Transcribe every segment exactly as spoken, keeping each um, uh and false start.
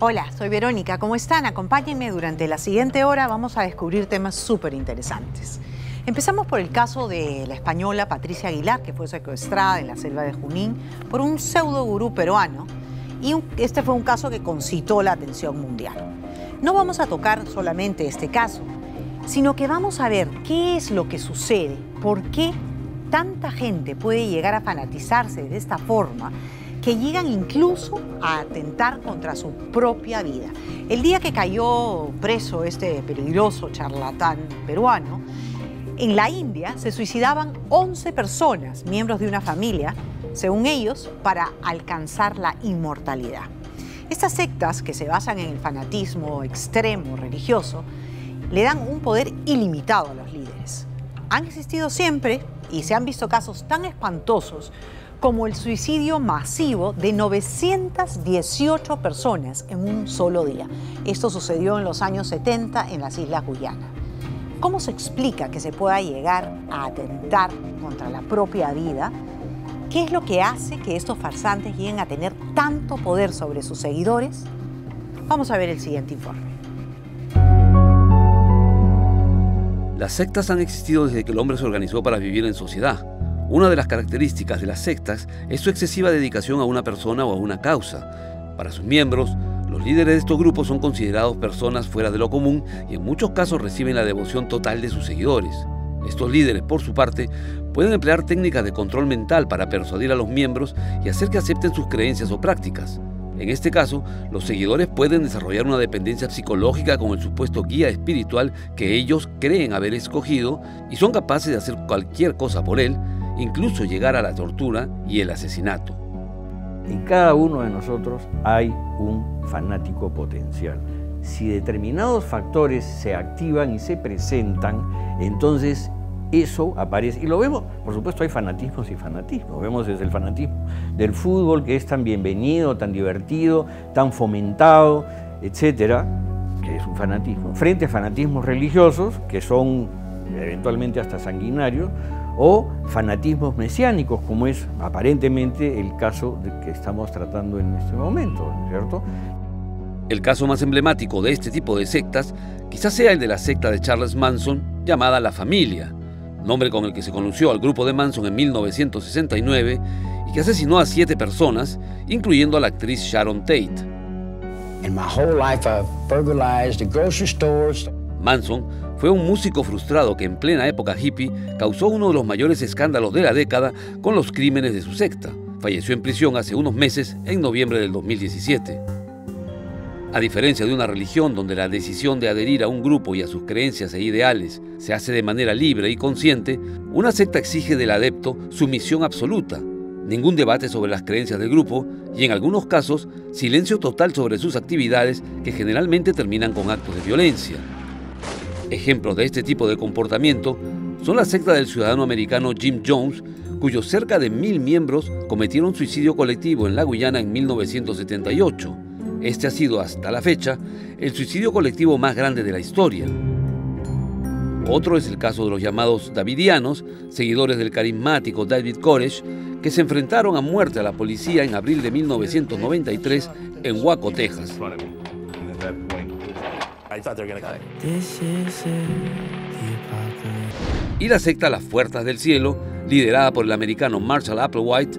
Hola, soy Verónica. ¿Cómo están? Acompáñenme durante la siguiente hora. Vamos a descubrir temas súper interesantes. Empezamos por el caso de la española Patricia Aguilar, que fue secuestrada en la selva de Junín por un pseudo gurú peruano. Y este fue un caso que concitó la atención mundial. No vamos a tocar solamente este caso, sino que vamos a ver qué es lo que sucede, por qué tanta gente puede llegar a fanatizarse de esta forma, que llegan incluso a atentar contra su propia vida. El día que cayó preso este peligroso charlatán peruano, en la India se suicidaban once personas, miembros de una familia, según ellos, para alcanzar la inmortalidad. Estas sectas, que se basan en el fanatismo extremo religioso, le dan un poder ilimitado a los líderes. Han existido siempre y se han visto casos tan espantosos como el suicidio masivo de novecientas dieciocho personas en un solo día. Esto sucedió en los años setenta en las Islas Guyana. ¿Cómo se explica que se pueda llegar a atentar contra la propia vida? ¿Qué es lo que hace que estos farsantes lleguen a tener tanto poder sobre sus seguidores? Vamos a ver el siguiente informe. Las sectas han existido desde que el hombre se organizó para vivir en sociedad. Una de las características de las sectas es su excesiva dedicación a una persona o a una causa. Para sus miembros, los líderes de estos grupos son considerados personas fuera de lo común y en muchos casos reciben la devoción total de sus seguidores. Estos líderes, por su parte, pueden emplear técnicas de control mental para persuadir a los miembros y hacer que acepten sus creencias o prácticas. En este caso, los seguidores pueden desarrollar una dependencia psicológica con el supuesto guía espiritual que ellos creen haber escogido y son capaces de hacer cualquier cosa por él, incluso llegar a la tortura y el asesinato. En cada uno de nosotros hay un fanático potencial. Si determinados factores se activan y se presentan, entonces eso aparece. Y lo vemos, por supuesto, hay fanatismos y fanatismos. Vemos desde el fanatismo del fútbol, que es tan bienvenido, tan divertido, tan fomentado, etcétera, que es un fanatismo. Frente a fanatismos religiosos, que son eventualmente hasta sanguinarios, o fanatismos mesiánicos, como es aparentemente el caso que estamos tratando en este momento, ¿cierto? El caso más emblemático de este tipo de sectas quizás sea el de la secta de Charles Manson, llamada La Familia, nombre con el que se conoció al grupo de Manson en mil novecientos sesenta y nueve y que asesinó a siete personas, incluyendo a la actriz Sharon Tate. In my whole life I've burglarized the grocery stores. Manson fue un músico frustrado que en plena época hippie causó uno de los mayores escándalos de la década con los crímenes de su secta. Falleció en prisión hace unos meses, en noviembre del dos mil diecisiete. A diferencia de una religión donde la decisión de adherir a un grupo y a sus creencias e ideales se hace de manera libre y consciente, una secta exige del adepto sumisión absoluta, ningún debate sobre las creencias del grupo y, en algunos casos, silencio total sobre sus actividades que generalmente terminan con actos de violencia. Ejemplos de este tipo de comportamiento son la secta del ciudadano americano Jim Jones, cuyos cerca de mil miembros cometieron suicidio colectivo en la Guyana en mil novecientos setenta y ocho. Este ha sido, hasta la fecha, el suicidio colectivo más grande de la historia. Otro es el caso de los llamados davidianos, seguidores del carismático David Koresh, que se enfrentaron a muerte a la policía en abril de mil novecientos noventa y tres en Waco, Texas. Y la secta Las Puertas del Cielo, liderada por el americano Marshall Applewhite,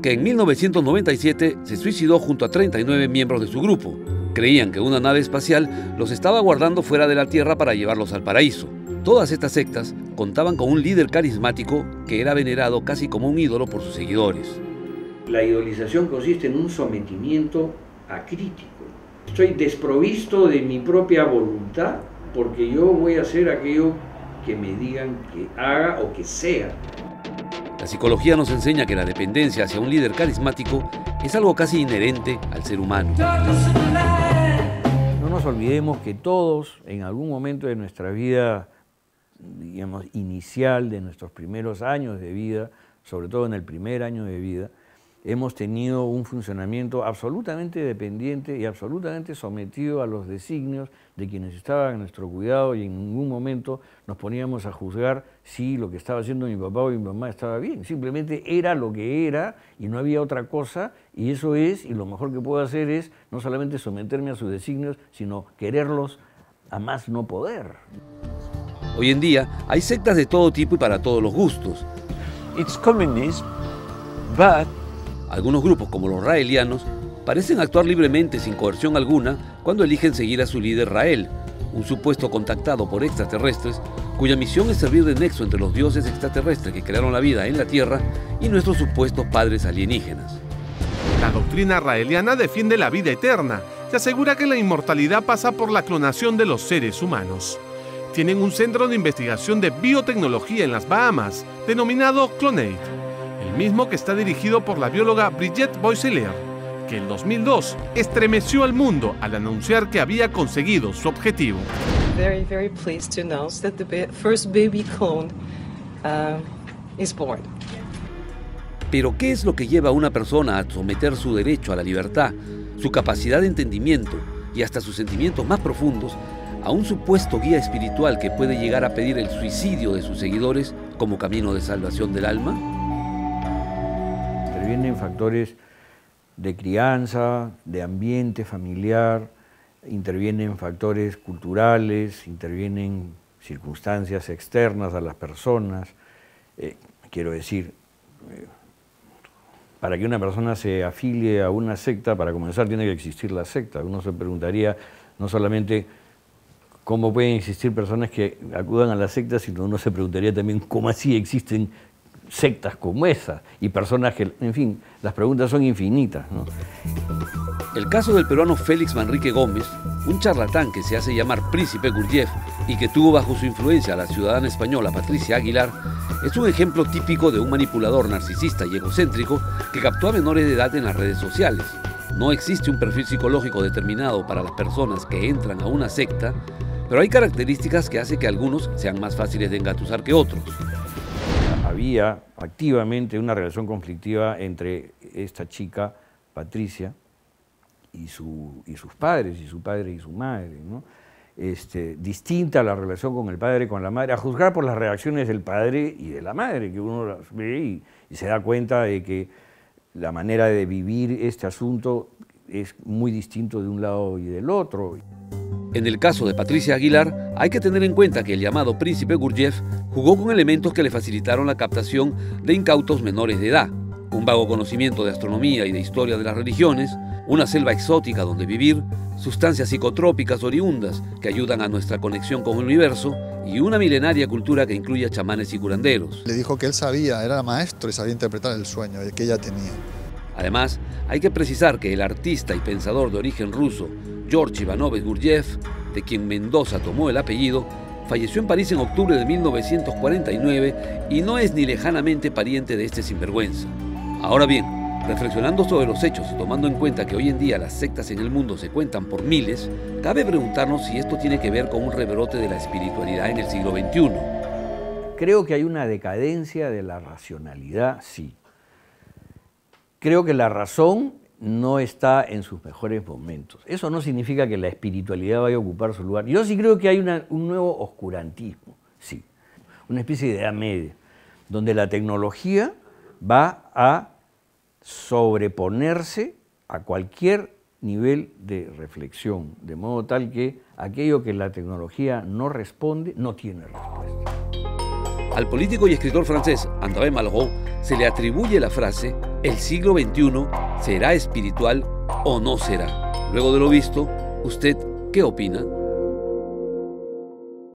que en mil novecientos noventa y siete se suicidó junto a treinta y nueve miembros de su grupo. Creían que una nave espacial los estaba guardando fuera de la Tierra para llevarlos al paraíso. Todas estas sectas contaban con un líder carismático que era venerado casi como un ídolo por sus seguidores. La idolización consiste en un sometimiento acrítico. Estoy desprovisto de mi propia voluntad porque yo voy a hacer aquello que me digan que haga o que sea. La psicología nos enseña que la dependencia hacia un líder carismático es algo casi inherente al ser humano. No nos olvidemos que todos, en algún momento de nuestra vida, digamos, inicial, de nuestros primeros años de vida, sobre todo en el primer año de vida, hemos tenido un funcionamiento absolutamente dependiente y absolutamente sometido a los designios de quienes estaban a nuestro cuidado, y en ningún momento nos poníamos a juzgar si lo que estaba haciendo mi papá o mi mamá estaba bien. Simplemente era lo que era y no había otra cosa, y eso es, y lo mejor que puedo hacer es no solamente someterme a sus designios, sino quererlos a más no poder. Hoy en día hay sectas de todo tipo y para todos los gustos. It's communism, but... Algunos grupos, como los raelianos, parecen actuar libremente sin coerción alguna cuando eligen seguir a su líder Rael, un supuesto contactado por extraterrestres cuya misión es servir de nexo entre los dioses extraterrestres que crearon la vida en la Tierra y nuestros supuestos padres alienígenas. La doctrina raeliana defiende la vida eterna y asegura que la inmortalidad pasa por la clonación de los seres humanos. Tienen un centro de investigación de biotecnología en las Bahamas denominado Clonaid, el mismo que está dirigido por la bióloga Brigitte Boisselier, que en dos mil dos estremeció al mundo al anunciar que había conseguido su objetivo. Very, very pleased to announce that the first baby clone uh, is born. Pero ¿qué es lo que lleva a una persona a someter su derecho a la libertad, su capacidad de entendimiento y hasta sus sentimientos más profundos a un supuesto guía espiritual que puede llegar a pedir el suicidio de sus seguidores como camino de salvación del alma? Vienen factores de crianza, de ambiente familiar, intervienen factores culturales, intervienen circunstancias externas a las personas. Eh, quiero decir, eh, para que una persona se afilie a una secta, para comenzar tiene que existir la secta. Uno se preguntaría no solamente cómo pueden existir personas que acudan a la secta, sino uno se preguntaría también cómo así existen sectas como esas y personas que, en fin, las preguntas son infinitas, ¿no? El caso del peruano Félix Manrique Gómez, un charlatán que se hace llamar Príncipe Gurdjieff y que tuvo bajo su influencia a la ciudadana española Patricia Aguilar, es un ejemplo típico de un manipulador narcisista y egocéntrico que captó a menores de edad en las redes sociales. No existe un perfil psicológico determinado para las personas que entran a una secta, pero hay características que hacen que algunos sean más fáciles de engatusar que otros. Había activamente una relación conflictiva entre esta chica, Patricia, y, su, y sus padres, y su padre y su madre, ¿no? Este, distinta a la relación con el padre y con la madre, a juzgar por las reacciones del padre y de la madre, que uno las ve y, y se da cuenta de que la manera de vivir este asunto es muy distinto de un lado y del otro. En el caso de Patricia Aguilar, hay que tener en cuenta que el llamado Príncipe Gurdjieff jugó con elementos que le facilitaron la captación de incautos menores de edad, un vago conocimiento de astronomía y de historia de las religiones, una selva exótica donde vivir, sustancias psicotrópicas oriundas que ayudan a nuestra conexión con el universo y una milenaria cultura que incluye a chamanes y curanderos. Le dijo que él sabía, era maestro y sabía interpretar el sueño que ella tenía. Además, hay que precisar que el artista y pensador de origen ruso, George Ivanovich Gurdjieff, de quien Mendoza tomó el apellido, falleció en París en octubre de mil novecientos cuarenta y nueve y no es ni lejanamente pariente de este sinvergüenza. Ahora bien, reflexionando sobre los hechos y tomando en cuenta que hoy en día las sectas en el mundo se cuentan por miles, cabe preguntarnos si esto tiene que ver con un rebrote de la espiritualidad en el siglo veintiuno. Creo que hay una decadencia de la racionalidad, sí. Creo que la razón no está en sus mejores momentos. Eso no significa que la espiritualidad vaya a ocupar su lugar. Yo sí creo que hay una, un nuevo oscurantismo, sí. Una especie de edad media, donde la tecnología va a sobreponerse a cualquier nivel de reflexión, de modo tal que aquello que la tecnología no responde, no tiene respuesta. Al político y escritor francés André Malraux se le atribuye la frase «El siglo veintiuno será espiritual o no será». Luego de lo visto, ¿usted qué opina?